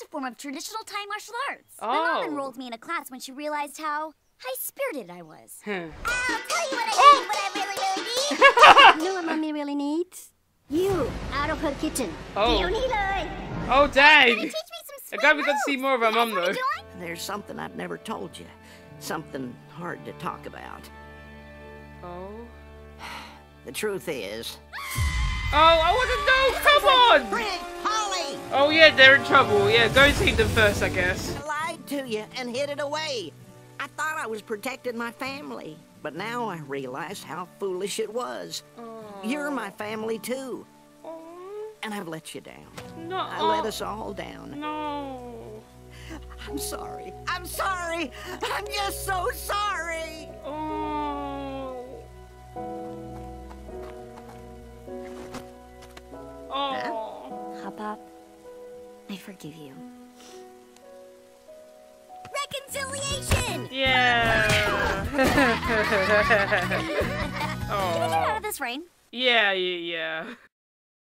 It's a form of traditional Thai martial arts. Oh. My mom enrolled me in a class when she realized how high-spirited I was. I'll tell you what I need, what I really, really need. You know what mommy really needs? You, out of her kitchen. Oh. Oh, dang. Teach me some glad we got to see more of our mom, though. There's something I've never told you. Something hard to talk about. Oh. The truth is... Oh, I want to know! Come on! Rick, Holly! Oh, yeah, they're in trouble. Yeah, go see them first, I guess. I lied to you and hid it away. I thought I was protecting my family, but now I realize how foolish it was. Aww. You're my family, too. Aww. And I've let you down. No. I let us all down. No. I'm sorry. I'm sorry. I'm just so sorry. Oh. Oh. Huh? Hubbub, I forgive you. Reconciliation! Yeah. Oh. Can we get out of this rain? Yeah.